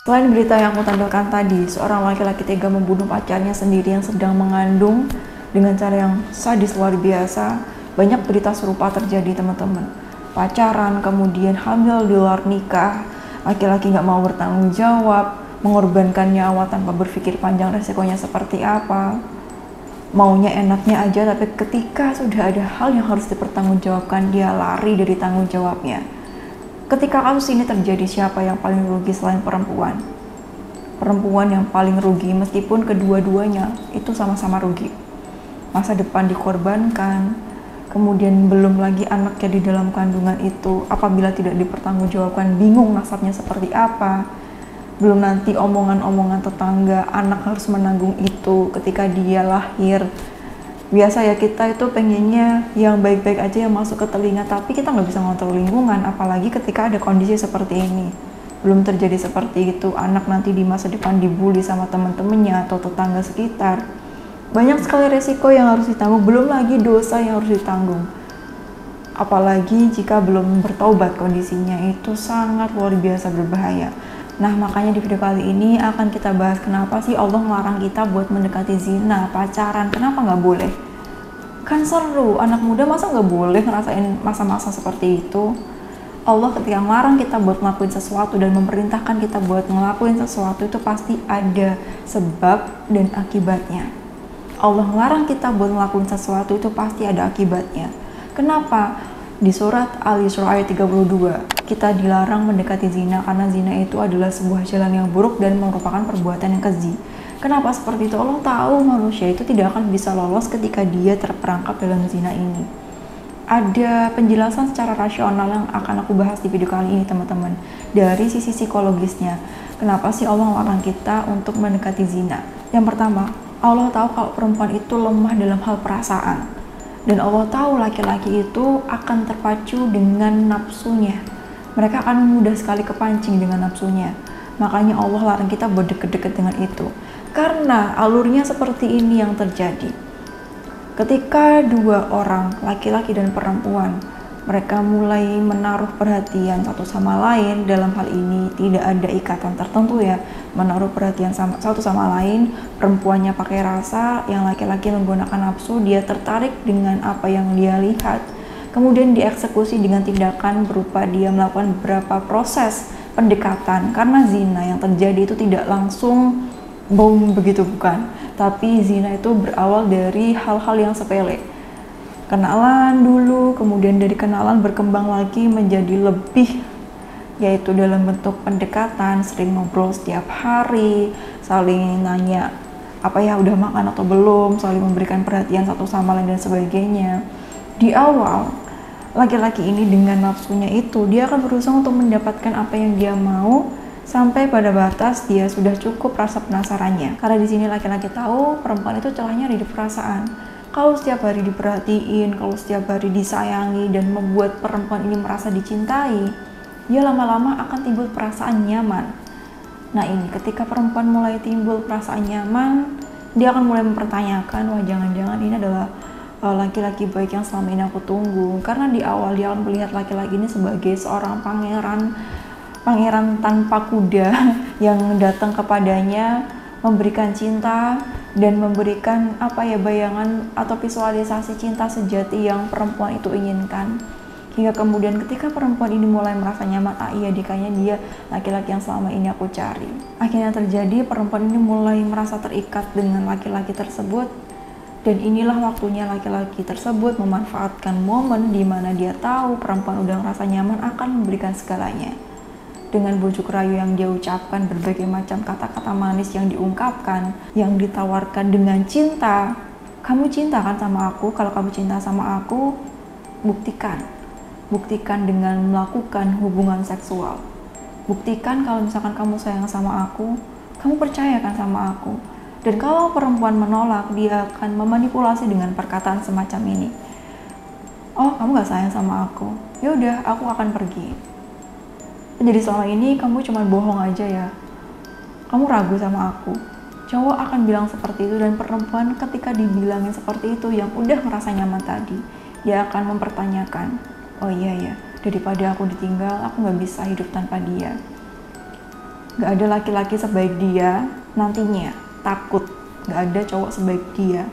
Selain berita yang aku tampilkan tadi, seorang laki-laki tega membunuh pacarnya sendiri yang sedang mengandung dengan cara yang sadis luar biasa. Banyak berita serupa terjadi, teman-teman. Pacaran, kemudian hamil di luar nikah, laki-laki nggak mau bertanggung jawab, mengorbankan nyawa tanpa berpikir panjang resikonya seperti apa. Maunya enaknya aja, tapi ketika sudah ada hal yang harus dipertanggungjawabkan, dia lari dari tanggung jawabnya. Ketika kasus ini terjadi, siapa yang paling rugi selain perempuan? Perempuan yang paling rugi, meskipun kedua-duanya itu sama-sama rugi. Masa depan dikorbankan, kemudian belum lagi anaknya di dalam kandungan itu, apabila tidak dipertanggungjawabkan, bingung nasabnya seperti apa. Belum nanti omongan-omongan tetangga, anak harus menanggung itu ketika dia lahir. Biasa ya, kita itu pengennya yang baik-baik aja yang masuk ke telinga, tapi kita nggak bisa ngontrol lingkungan, apalagi ketika ada kondisi seperti ini. Belum terjadi seperti itu, anak nanti di masa depan dibully sama teman-temannya atau tetangga sekitar. Banyak sekali resiko yang harus ditanggung, belum lagi dosa yang harus ditanggung. Apalagi jika belum bertobat, kondisinya itu sangat luar biasa berbahaya. Nah, makanya di video kali ini akan kita bahas kenapa sih Allah melarang kita buat mendekati zina, pacaran, kenapa nggak boleh? Kan seru, anak muda masa nggak boleh ngerasain masa-masa seperti itu? Allah ketika melarang kita buat ngelakuin sesuatu dan memerintahkan kita buat ngelakuin sesuatu, itu pasti ada sebab dan akibatnya. Allah melarang kita buat ngelakuin sesuatu, itu pasti ada akibatnya. Kenapa? Di surat Al-Isra' ayat 32. Kita dilarang mendekati zina karena zina itu adalah sebuah jalan yang buruk dan merupakan perbuatan yang keji. Kenapa seperti itu? Allah tahu manusia itu tidak akan bisa lolos ketika dia terperangkap dalam zina ini. Ada penjelasan secara rasional yang akan aku bahas di video kali ini, teman-teman. Dari sisi psikologisnya, kenapa sih Allah melarang kita untuk mendekati zina? Yang pertama, Allah tahu kalau perempuan itu lemah dalam hal perasaan. Dan Allah tahu laki-laki itu akan terpacu dengan nafsunya. Mereka akan mudah sekali kepancing dengan nafsunya. Makanya Allah larang kita berdeket-deket dengan itu. Karena alurnya seperti ini yang terjadi. Ketika dua orang, laki-laki dan perempuan, mereka mulai menaruh perhatian satu sama lain. Dalam hal ini tidak ada ikatan tertentu ya. Menaruh perhatian satu sama lain, perempuannya pakai rasa, yang laki-laki menggunakan nafsu, dia tertarik dengan apa yang dia lihat. Kemudian dieksekusi dengan tindakan berupa dia melakukan beberapa proses pendekatan. Karena zina yang terjadi itu tidak langsung boom begitu, bukan. Tapi zina itu berawal dari hal-hal yang sepele. Kenalan dulu, kemudian dari kenalan berkembang lagi menjadi lebih, yaitu dalam bentuk pendekatan, sering ngobrol setiap hari, saling nanya apa ya udah makan atau belum, saling memberikan perhatian satu sama lain dan sebagainya. Di awal, laki-laki ini dengan nafsunya itu, dia akan berusaha untuk mendapatkan apa yang dia mau sampai pada batas dia sudah cukup rasa penasarannya. Karena di sini laki-laki tahu perempuan itu celahnya ada di perasaan. Kalau setiap hari diperhatiin, kalau setiap hari disayangi dan membuat perempuan ini merasa dicintai, dia lama-lama akan timbul perasaan nyaman. Nah ini, ketika perempuan mulai timbul perasaan nyaman, dia akan mulai mempertanyakan, wah jangan-jangan ini adalah laki-laki baik yang selama ini aku tunggu. Karena di awal dia akan melihat laki-laki ini sebagai seorang pangeran tanpa kuda yang datang kepadanya, memberikan cinta dan memberikan apa ya, bayangan atau visualisasi cinta sejati yang perempuan itu inginkan. Hingga kemudian ketika perempuan ini mulai merasa nyaman, ah iya dikanya dia laki-laki yang selama ini aku cari. Akhirnya terjadi, perempuan ini mulai merasa terikat dengan laki-laki tersebut. Dan inilah waktunya laki-laki tersebut memanfaatkan momen di mana dia tahu perempuan udah ngerasa nyaman, akan memberikan segalanya. Dengan bujuk rayu yang dia ucapkan, berbagai macam kata-kata manis yang diungkapkan, yang ditawarkan dengan cinta. Kamu cinta kan sama aku? Kalau kamu cinta sama aku, buktikan. Buktikan dengan melakukan hubungan seksual. Buktikan kalau misalkan kamu sayang sama aku, kamu percaya kan sama aku. Dan kalau perempuan menolak, dia akan memanipulasi dengan perkataan semacam ini. Oh, kamu gak sayang sama aku? Yaudah, aku akan pergi. Jadi selama ini kamu cuma bohong aja ya? Kamu ragu sama aku? Cowok akan bilang seperti itu, dan perempuan ketika dibilangin seperti itu, yang udah ngerasa nyaman tadi, dia akan mempertanyakan, oh iya ya, daripada aku ditinggal, aku gak bisa hidup tanpa dia. Gak ada laki-laki sebaik dia nantinya, takut. Gak ada cowok sebaik dia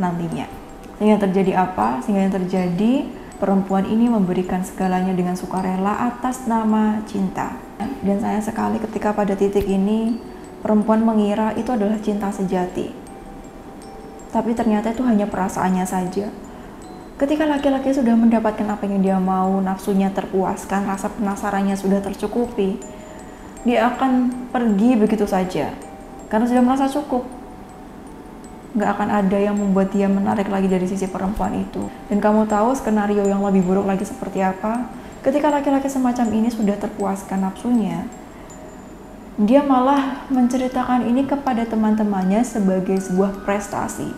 nantinya. Sehingga terjadi apa? Sehingga yang terjadi, perempuan ini memberikan segalanya dengan sukarela atas nama cinta. Dan sayang sekali ketika pada titik ini, perempuan mengira itu adalah cinta sejati. Tapi ternyata itu hanya perasaannya saja. Ketika laki-laki sudah mendapatkan apa yang dia mau, nafsunya terpuaskan, rasa penasarannya sudah tercukupi, dia akan pergi begitu saja. Karena sudah merasa cukup. Nggak akan ada yang membuat dia menarik lagi dari sisi perempuan itu. Dan kamu tahu skenario yang lebih buruk lagi seperti apa? Ketika laki-laki semacam ini sudah terpuaskan nafsunya, dia malah menceritakan ini kepada teman-temannya sebagai sebuah prestasi,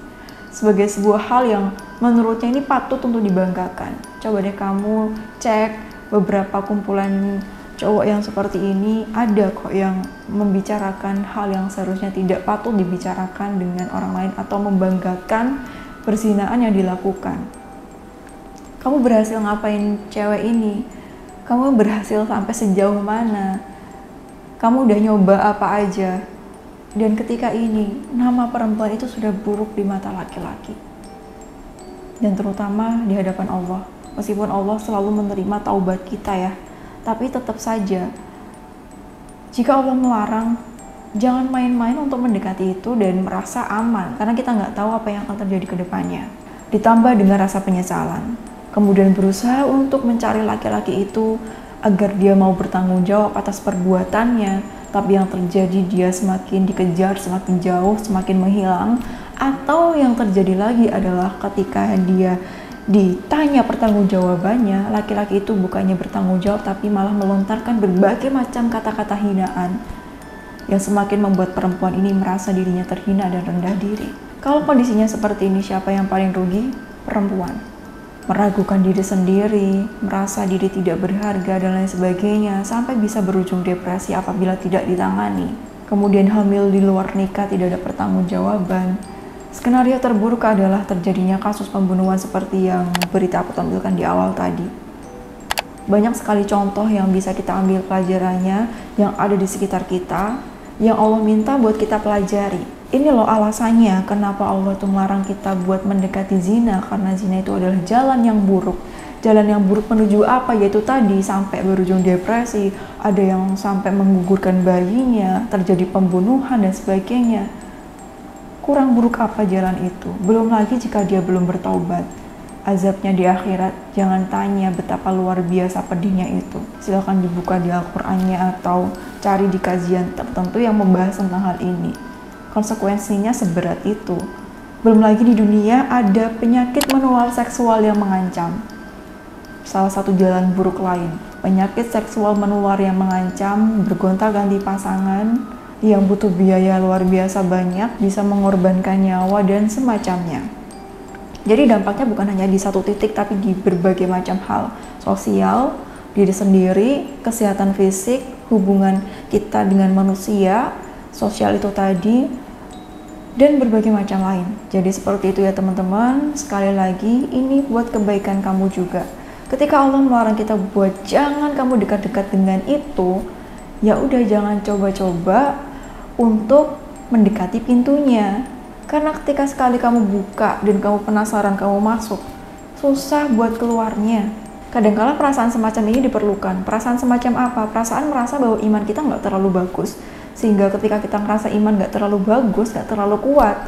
sebagai sebuah hal yang menurutnya ini patut untuk dibanggakan. Coba deh kamu cek beberapa kumpulan cowok yang seperti ini, ada kok yang membicarakan hal yang seharusnya tidak patut dibicarakan dengan orang lain atau membanggakan perzinaan yang dilakukan. Kamu berhasil ngapain cewek ini? Kamu berhasil sampai sejauh mana? Kamu udah nyoba apa aja? Dan ketika ini, nama perempuan itu sudah buruk di mata laki-laki. Dan terutama di hadapan Allah. Meskipun Allah selalu menerima taubat kita ya, tapi tetap saja, jika Allah melarang, jangan main-main untuk mendekati itu dan merasa aman, karena kita nggak tahu apa yang akan terjadi ke depannya. Ditambah dengan rasa penyesalan, kemudian berusaha untuk mencari laki-laki itu agar dia mau bertanggung jawab atas perbuatannya, tapi yang terjadi dia semakin dikejar, semakin jauh, semakin menghilang. Atau yang terjadi lagi adalah ketika dia ditanya pertanggungjawabannya, laki-laki itu bukannya bertanggung jawab tapi malah melontarkan berbagai macam kata-kata hinaan yang semakin membuat perempuan ini merasa dirinya terhina dan rendah diri. Kalau kondisinya seperti ini, siapa yang paling rugi? Perempuan. Meragukan diri sendiri, merasa diri tidak berharga dan lain sebagainya, sampai bisa berujung depresi apabila tidak ditangani. Kemudian hamil di luar nikah, tidak ada pertanggungjawaban. Skenario terburuk adalah terjadinya kasus pembunuhan seperti yang berita aku tampilkan di awal tadi. Banyak sekali contoh yang bisa kita ambil pelajarannya, yang ada di sekitar kita, yang Allah minta buat kita pelajari. Ini loh alasannya kenapa Allah tuh melarang kita buat mendekati zina, karena zina itu adalah jalan yang buruk. Jalan yang buruk menuju apa? Yaitu tadi, sampai berujung depresi, ada yang sampai menggugurkan bayinya, terjadi pembunuhan dan sebagainya. Kurang buruk apa jalan itu? Belum lagi jika dia belum bertaubat. Azabnya di akhirat, jangan tanya betapa luar biasa pedihnya itu. Silahkan dibuka di Al-Qur'annya atau cari di kajian tertentu yang membahas tentang hal ini. Konsekuensinya seberat itu. Belum lagi di dunia ada penyakit menular seksual yang mengancam. Salah satu jalan buruk lain, penyakit seksual menular yang mengancam, bergonta-ganti pasangan, yang butuh biaya luar biasa banyak, bisa mengorbankan nyawa dan semacamnya. Jadi dampaknya bukan hanya di satu titik, tapi di berbagai macam hal. Sosial, diri sendiri, kesehatan fisik, hubungan kita dengan manusia, sosial itu tadi, dan berbagai macam lain. Jadi seperti itu ya teman-teman, sekali lagi ini buat kebaikan kamu juga. Ketika Allah melarang kita buat jangan kamu dekat-dekat dengan itu, ya udah jangan coba-coba untuk mendekati pintunya, karena ketika sekali kamu buka dan kamu penasaran, kamu masuk, susah buat keluarnya. Kadangkala perasaan semacam ini diperlukan. Perasaan semacam apa? Perasaan merasa bahwa iman kita nggak terlalu bagus, sehingga ketika kita ngerasa iman nggak terlalu bagus, nggak terlalu kuat,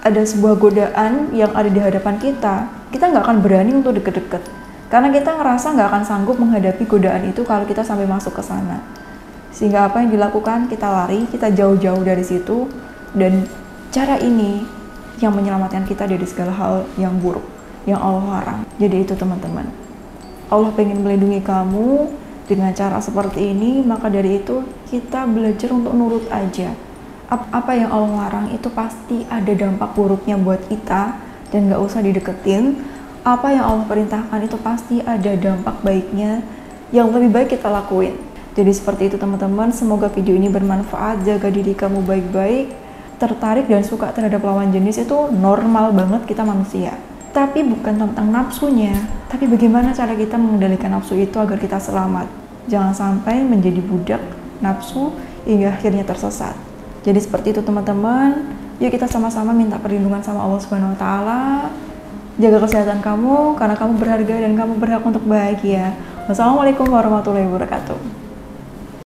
ada sebuah godaan yang ada di hadapan kita, kita nggak akan berani untuk deket-deket, karena kita ngerasa nggak akan sanggup menghadapi godaan itu kalau kita sampai masuk ke sana. Sehingga apa yang dilakukan, kita lari, kita jauh-jauh dari situ, dan cara ini yang menyelamatkan kita dari segala hal yang buruk, yang Allah larang. Jadi itu teman-teman, Allah pengen melindungi kamu dengan cara seperti ini, maka dari itu kita belajar untuk nurut aja. Apa yang Allah larang itu pasti ada dampak buruknya buat kita, dan gak usah dideketin. Apa yang Allah perintahkan itu pasti ada dampak baiknya, yang lebih baik kita lakuin. Jadi seperti itu teman-teman, semoga video ini bermanfaat, jaga diri kamu baik-baik. Tertarik dan suka terhadap lawan jenis itu normal banget, kita manusia. Tapi bukan tentang nafsunya, tapi bagaimana cara kita mengendalikan nafsu itu agar kita selamat. Jangan sampai menjadi budak nafsu hingga akhirnya tersesat. Jadi seperti itu teman-teman, yuk kita sama-sama minta perlindungan sama Allah Subhanahu wa Ta'ala. Jaga kesehatan kamu, karena kamu berharga dan kamu berhak untuk bahagia. Wassalamualaikum warahmatullahi wabarakatuh.